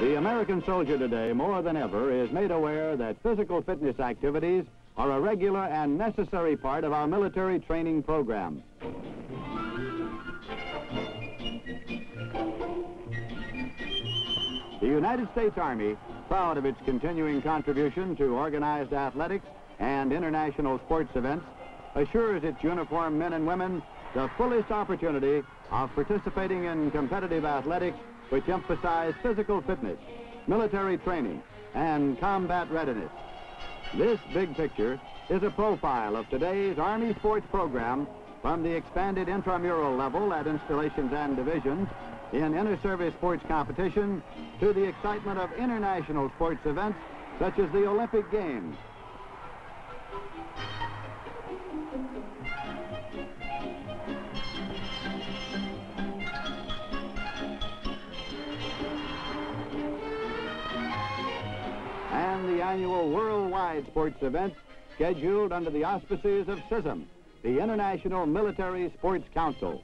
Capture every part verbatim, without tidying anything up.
The American soldier today, more than ever, is made aware that physical fitness activities are a regular and necessary part of our military training program. The United States Army, proud of its continuing contribution to organized athletics and international sports events, assures its uniformed men and women the fullest opportunity of participating in competitive athletics which emphasize physical fitness, military training, and combat readiness. This Big Picture is a profile of today's Army sports program from the expanded intramural level at installations and divisions in inter-service sports competition to the excitement of international sports events such as the Olympic Games. And the annual worldwide sports event scheduled under the auspices of C I S M, the International Military Sports Council.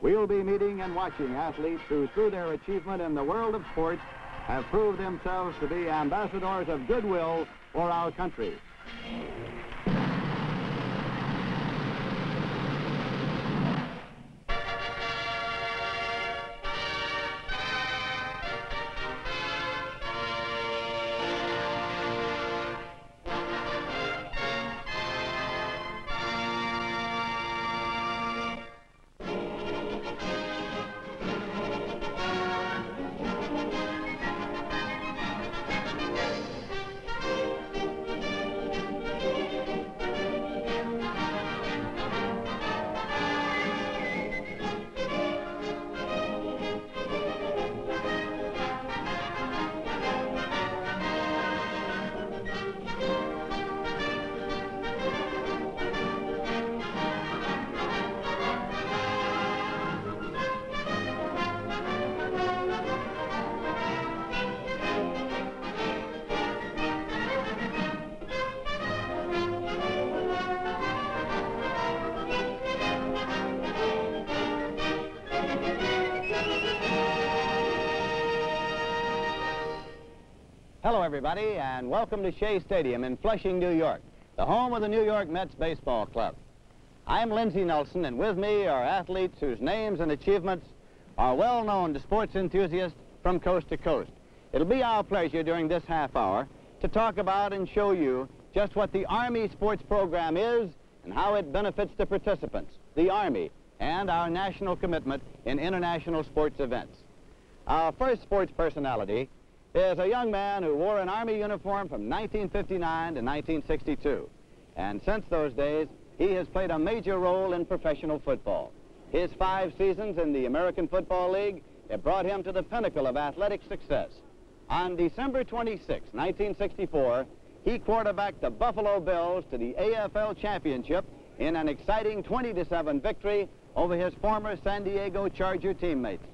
We'll be meeting and watching athletes who, through their achievement in the world of sports, have proved themselves to be ambassadors of goodwill for our country. Hello, everybody, and welcome to Shea Stadium in Flushing, New York, the home of the New York Mets Baseball Club. I'm Lindsey Nelson, and with me are athletes whose names and achievements are well known to sports enthusiasts from coast to coast. It'll be our pleasure during this half hour to talk about and show you just what the Army sports program is and how it benefits the participants, the Army, and our national commitment in international sports events. Our first sports personality is a young man who wore an Army uniform from nineteen fifty-nine to nineteen sixty-two. And since those days, he has played a major role in professional football. His five seasons in the American Football League have brought him to the pinnacle of athletic success. On December twenty-sixth, nineteen sixty-four, he quarterbacked the Buffalo Bills to the A F L Championship in an exciting twenty to seven victory over his former San Diego Charger teammates.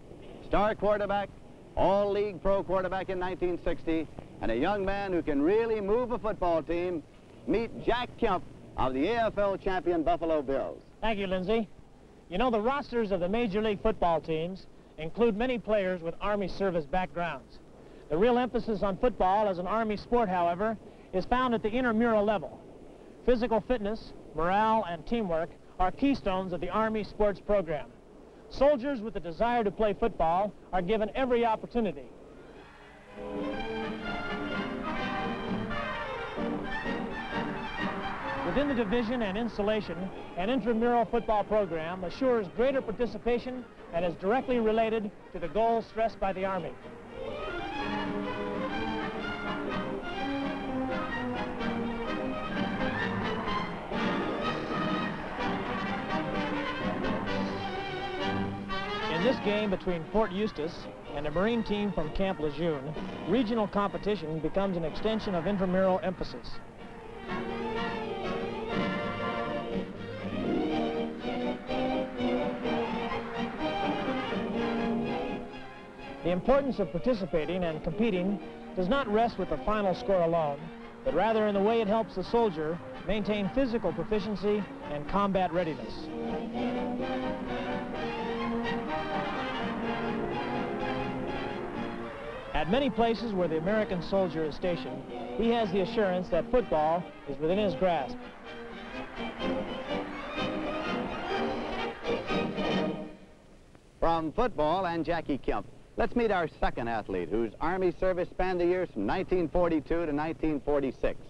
Star quarterback, All-League Pro quarterback in nineteen sixty, and a young man who can really move a football team. Meet Jack Kemp of the A F L champion Buffalo Bills. Thank you, Lindsey. You know, the rosters of the Major League football teams include many players with Army service backgrounds. The real emphasis on football as an Army sport, however, is found at the intramural level. Physical fitness, morale, and teamwork are keystones of the Army sports program. Soldiers with the desire to play football are given every opportunity. Within the division and installation, an intramural football program assures greater participation and is directly related to the goals stressed by the Army. In this game between Fort Eustis and a Marine team from Camp Lejeune, regional competition becomes an extension of intramural emphasis. The The importance of participating and competing does not rest with the final score alone, but rather in the way it helps the soldier maintain physical proficiency and combat readiness. At many places where the American soldier is stationed, he has the assurance that football is within his grasp. From football and Jackie Kemp, let's meet our second athlete, whose Army service spanned the years from nineteen forty-two to nineteen forty-six.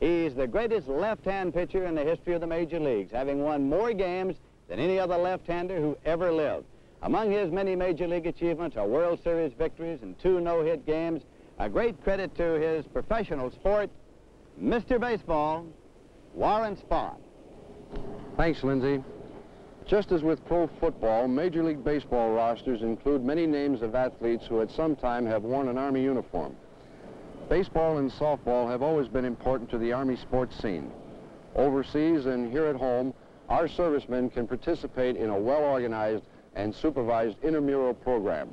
He's the greatest left-hand pitcher in the history of the major leagues, having won more games than any other left-hander who ever lived. Among his many major league achievements are World Series victories and two no-hit games. A great credit to his professional sport, Mister Baseball, Warren Spahn. Thanks, Lindsey. Just as with pro football, Major League Baseball rosters include many names of athletes who at some time have worn an Army uniform. Baseball and softball have always been important to the Army sports scene. Overseas and here at home, our servicemen can participate in a well-organized and supervised intramural program.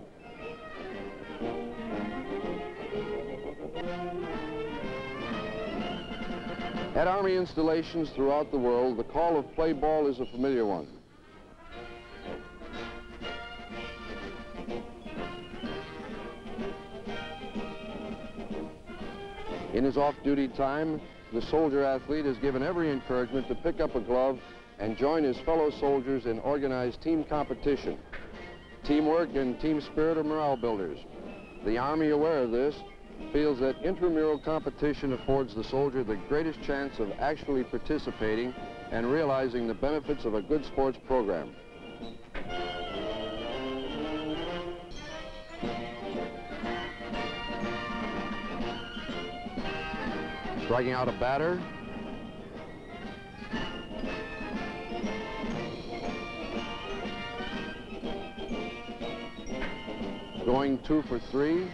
At Army installations throughout the world, the call of play ball is a familiar one. In his off-duty time, the soldier-athlete is given every encouragement to pick up a glove and join his fellow soldiers in organized team competition. Teamwork and team spirit are morale builders. The Army, aware of this, feels that intramural competition affords the soldier the greatest chance of actually participating and realizing the benefits of a good sports program. Striking out a batter. Going two for three.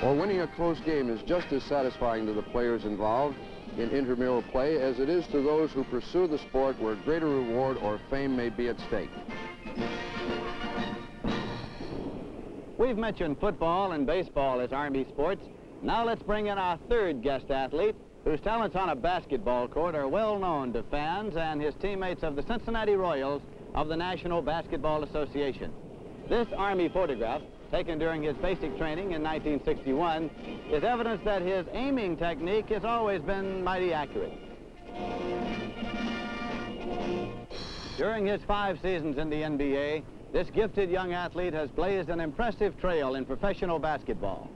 Or winning a close game is just as satisfying to the players involved in intramural play as it is to those who pursue the sport where greater reward or fame may be at stake. We've mentioned football and baseball as Army sports. Now let's bring in our third guest athlete, whose talents on a basketball court are well known to fans and his teammates of the Cincinnati Royals of the National Basketball Association. This Army photograph, taken during his basic training in nineteen sixty-one, is evidence that his aiming technique has always been mighty accurate. During his five seasons in the N B A, this gifted young athlete has blazed an impressive trail in professional basketball.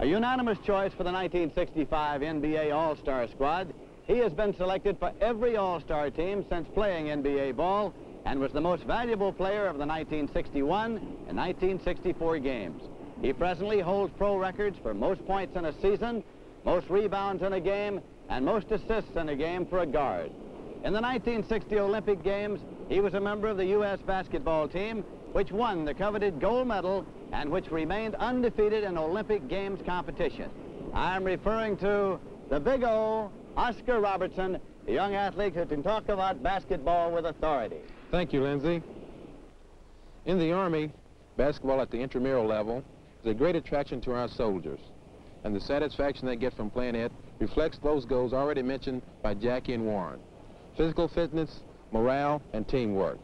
A unanimous choice for the nineteen sixty-five N B A All-Star squad, he has been selected for every All-Star team since playing N B A ball and was the most valuable player of the nineteen sixty-one and nineteen sixty-four games. He presently holds pro records for most points in a season, most rebounds in a game, and most assists in a game for a guard. In the nineteen sixty Olympic Games, he was a member of the U S basketball team, which won the coveted gold medal and which remained undefeated in Olympic Games competition. I'm referring to the Big O, Oscar Robertson, the young athlete who can talk about basketball with authority. Thank you, Lindsey. In the Army, basketball at the intramural level is a great attraction to our soldiers, and the satisfaction they get from playing it reflects those goals already mentioned by Jackie and Warren: physical fitness, morale, and teamwork.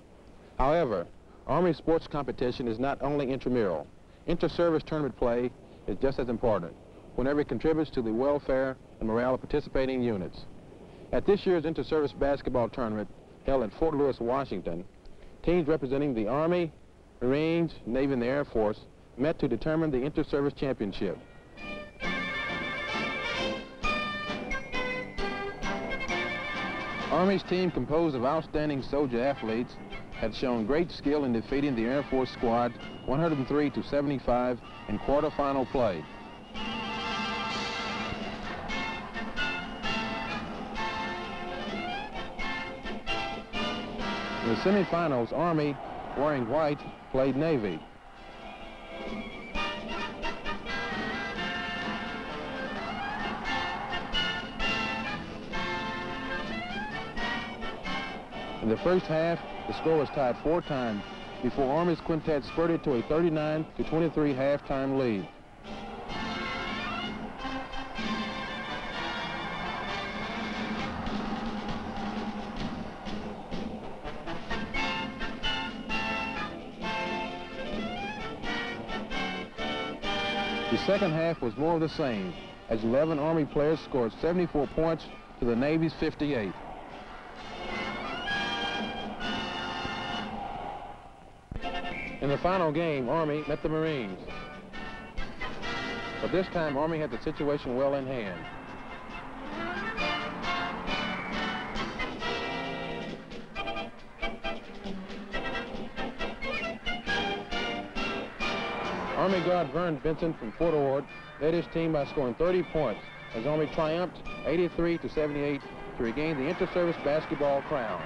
However, Army sports competition is not only intramural. Inter-service tournament play is just as important whenever it contributes to the welfare and morale of participating units. At this year's inter-service basketball tournament held in Fort Lewis, Washington, teams representing the Army, Marines, Navy, and the Air Force met to determine the inter-service championship. Army's team, composed of outstanding soldier athletes, had shown great skill in defeating the Air Force squad one hundred three to seventy-five in quarterfinal play. In the semifinals, Army, wearing white, played Navy. In the first half, The score was tied four times before Army's quintet spurted to a thirty-nine to twenty-three halftime lead. The second half was more of the same, as eleven Army players scored seventy-four points to the Navy's fifty-eight. In the final game, Army met the Marines. But this time, Army had the situation well in hand. Army guard Vern Benson from Fort Ord led his team by scoring thirty points as Army triumphed eighty-three to seventy-eight to regain the inter-service basketball crown.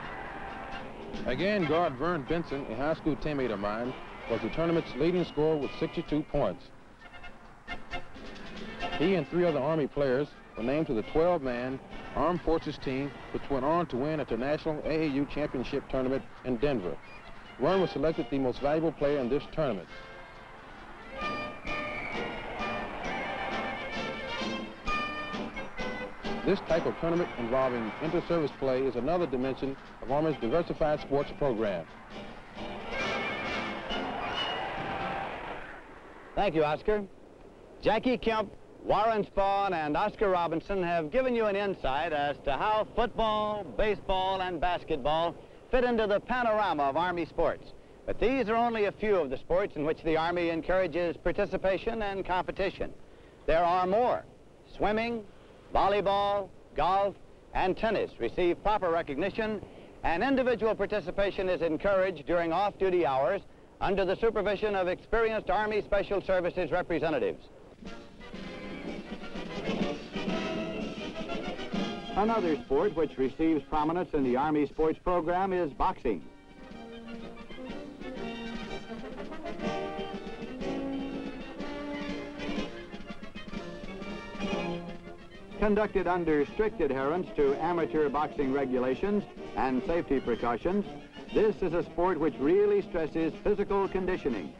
Again, guard Vern Benson, a high school teammate of mine, was the tournament's leading scorer with sixty-two points. He and three other Army players were named to the twelve-man Armed Forces team, which went on to win at the National A A U Championship Tournament in Denver. Vern was selected the most valuable player in this tournament. This type of tournament involving inter-service play is another dimension of Army's diversified sports program. Thank you, Oscar. Jackie Kemp, Warren Spahn, and Oscar Robertson have given you an insight as to how football, baseball, and basketball fit into the panorama of Army sports. But these are only a few of the sports in which the Army encourages participation and competition. There are more. Swimming, volleyball, golf, and tennis receive proper recognition, and individual participation is encouraged during off-duty hours under the supervision of experienced Army Special Services representatives. Another sport which receives prominence in the Army sports program is boxing. Conducted under strict adherence to amateur boxing regulations and safety precautions, this is a sport which really stresses physical conditioning.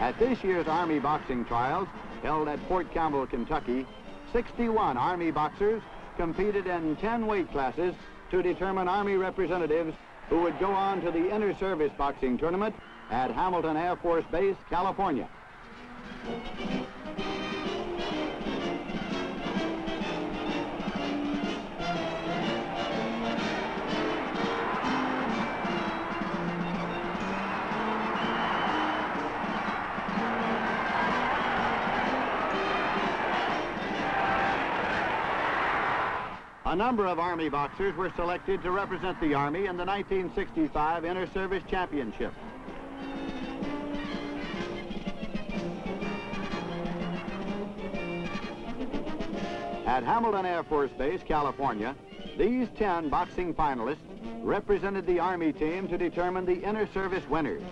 At this year's Army boxing trials, held at Fort Campbell, Kentucky, sixty-one Army boxers competed in ten weight classes to determine Army representatives who would go on to the inter-service boxing tournament at Hamilton Air Force Base, California. A number of Army boxers were selected to represent the Army in the nineteen sixty-five Inter-Service Championship. At Hamilton Air Force Base, California, these ten boxing finalists represented the Army team to determine the inter-service winners.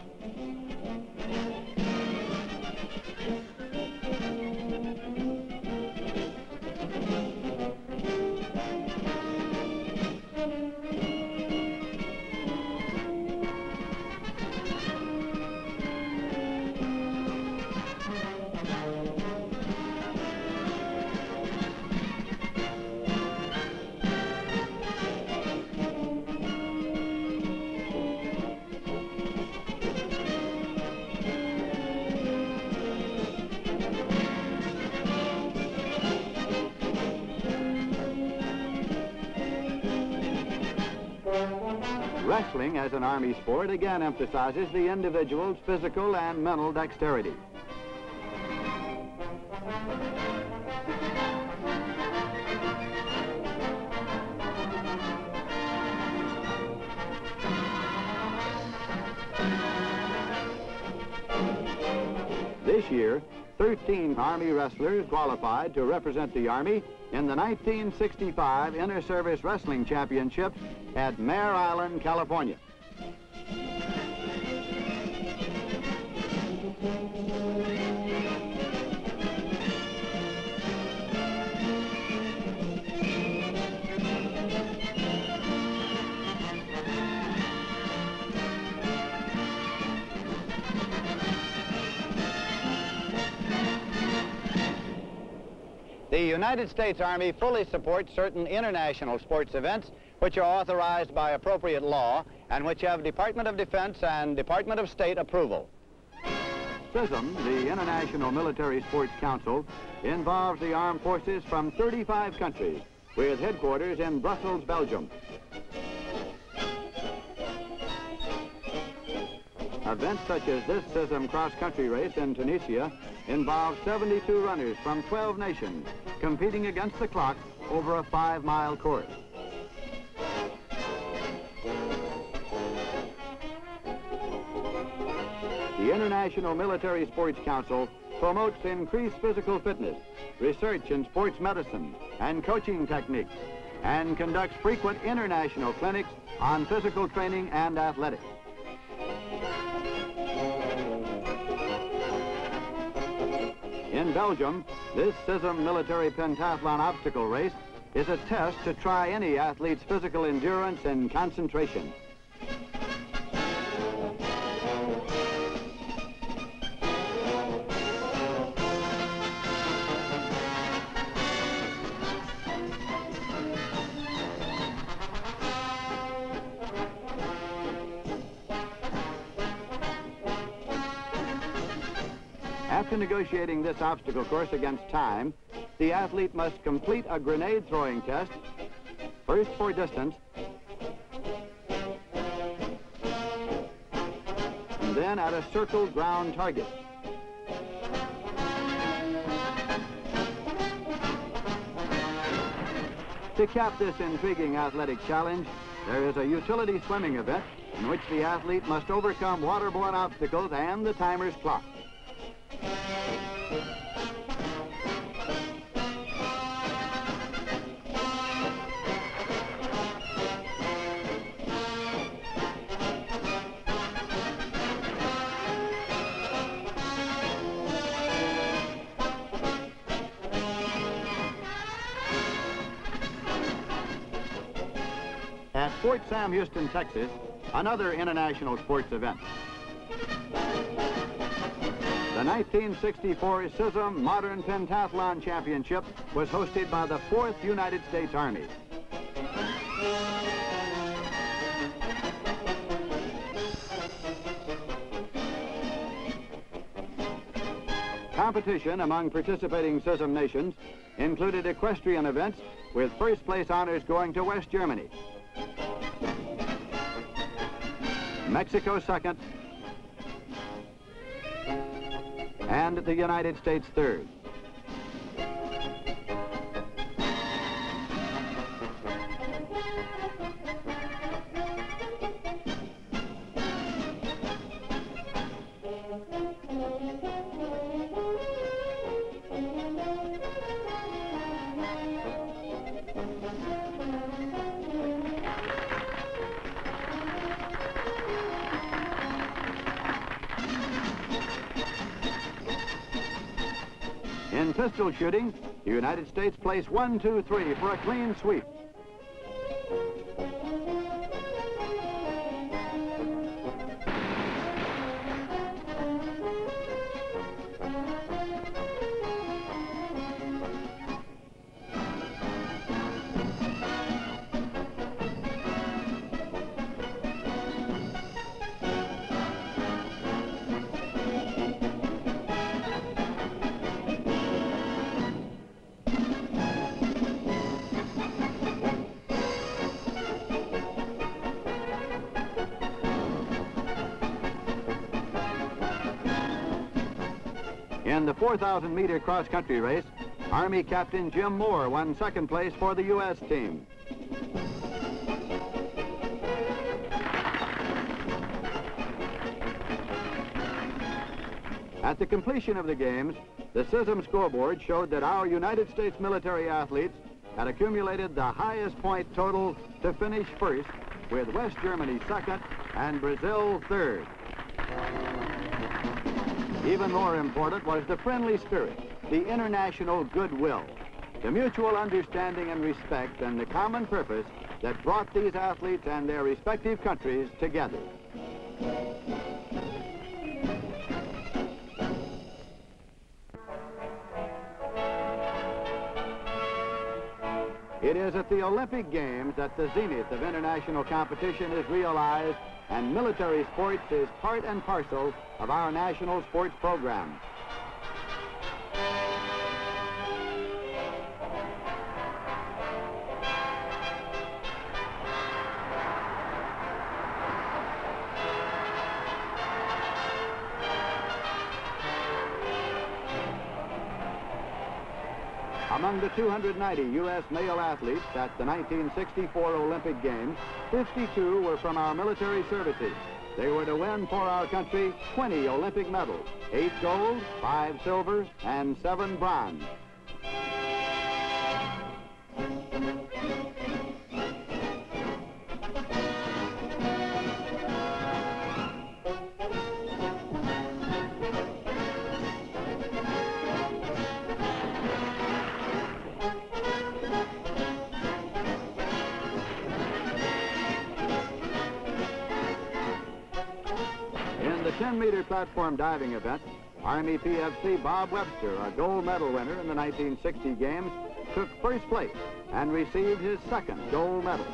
Wrestling, as an Army sport, again emphasizes the individual's physical and mental dexterity. This this year, thirteen Army wrestlers qualified to represent the Army in the nineteen sixty-five Inter-Service Wrestling Championships at Mare Island, California. The United States Army fully supports certain international sports events which are authorized by appropriate law and which have Department of Defense and Department of State approval. C I S M, the International Military Sports Council, involves the armed forces from thirty-five countries with headquarters in Brussels, Belgium. Events such as this C I S M cross-country race in Tunisia involves seventy-two runners from twelve nations competing against the clock over a five-mile course. The International Military Sports Council promotes increased physical fitness, research in sports medicine and coaching techniques, and conducts frequent international clinics on physical training and athletics. In Belgium, this C I S M military pentathlon obstacle race is a test to try any athlete's physical endurance and concentration. After negotiating this obstacle course against time, the athlete must complete a grenade throwing test, first for distance, and then at a circled ground target. To cap this intriguing athletic challenge, there is a utility swimming event in which the athlete must overcome waterborne obstacles and the timer's clock. At Fort Sam Houston, Texas, another international sports event. The nineteen sixty-four C I S M Modern Pentathlon Championship was hosted by the fourth United States Army. Competition among participating C I S M nations included equestrian events with first place honors going to West Germany, Mexico second, and the United States third. In pistol shooting, the United States placed one, two, three for a clean sweep. In the four thousand meter cross-country race, Army Captain Jim Moore won second place for the U S team. At the completion of the games, the C I S M scoreboard showed that our United States military athletes had accumulated the highest point total to finish first, with West Germany second and Brazil third. Even more important was the friendly spirit, the international goodwill, the mutual understanding and respect, and the common purpose that brought these athletes and their respective countries together. It is at the Olympic Games that the zenith of international competition is realized, and military sports is part and parcel of our national sports program. Among the two hundred ninety U S male athletes at the nineteen sixty-four Olympic Games, fifty-two were from our military services. They were to win for our country twenty Olympic medals, eight gold, five silver, and seven bronze. Platform diving event, Army P F C Bob Webster, a gold medal winner in the nineteen sixty games, took first place and received his second gold medal.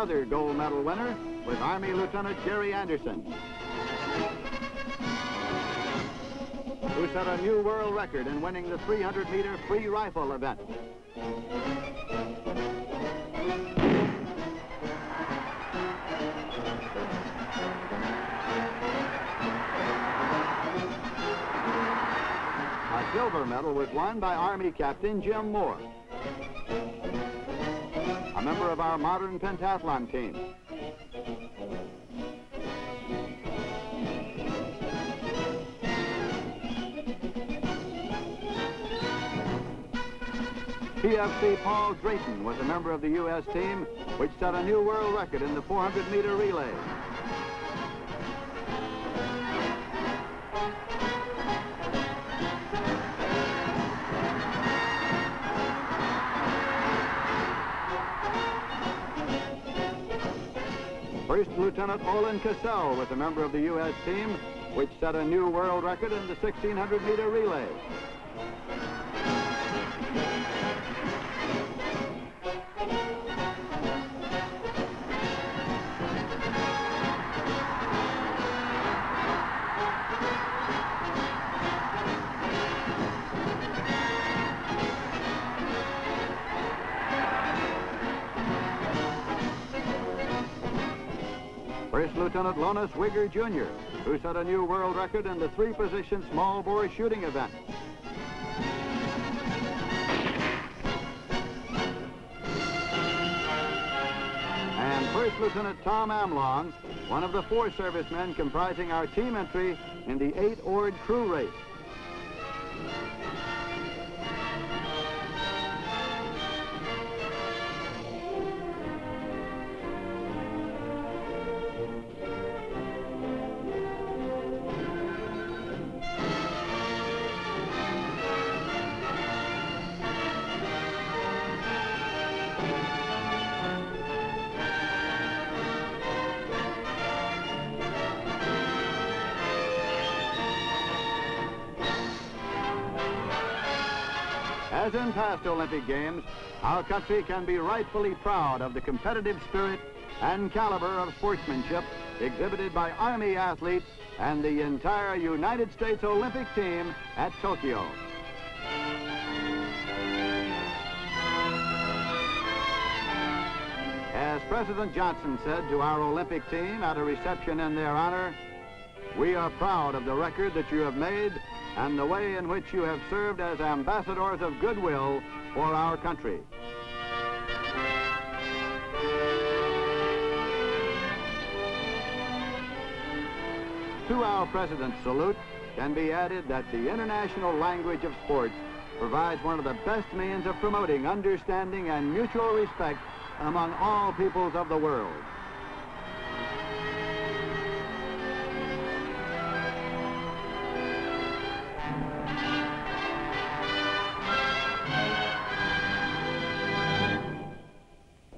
Another gold medal winner was Army Lieutenant Jerry Anderson, who set a new world record in winning the three hundred meter free rifle event. A silver medal was won by Army Captain Jim Moore, a member of our modern pentathlon team. P F C Paul Drayton was a member of the U S team, which set a new world record in the four hundred meter relay. First Lieutenant Olin Cassell was a member of the U S team, which set a new world record in the sixteen hundred meter relay. First Lieutenant Lones Wigger, Junior, who set a new world record in the three-position small bore shooting event. And First Lieutenant Tom Amlong, one of the four servicemen comprising our team entry in the eight Ord crew race. As in past Olympic Games, our country can be rightfully proud of the competitive spirit and caliber of sportsmanship exhibited by Army athletes and the entire United States Olympic team at Tokyo. As President Johnson said to our Olympic team at a reception in their honor, "We are proud of the record that you have made and the way in which you have served as ambassadors of goodwill for our country." To our president's salute can be added that the international language of sports provides one of the best means of promoting understanding and mutual respect among all peoples of the world.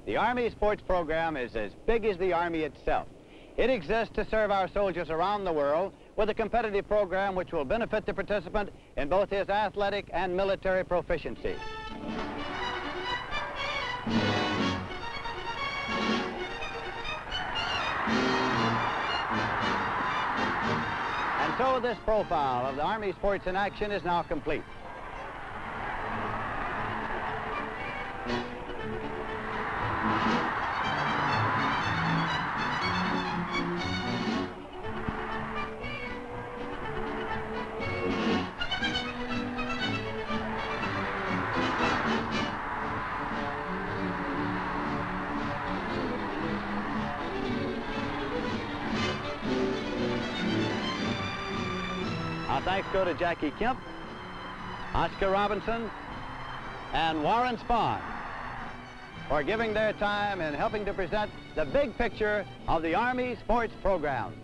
The Army sports program is as big as the Army itself. It exists to serve our soldiers around the world with a competitive program which will benefit the participant in both his athletic and military proficiency. And so this profile of the Army sports in action is now complete. Thanks go to Jackie Kemp, Oscar Robertson, and Warren Spahn for giving their time and helping to present the big picture of the Army sports program.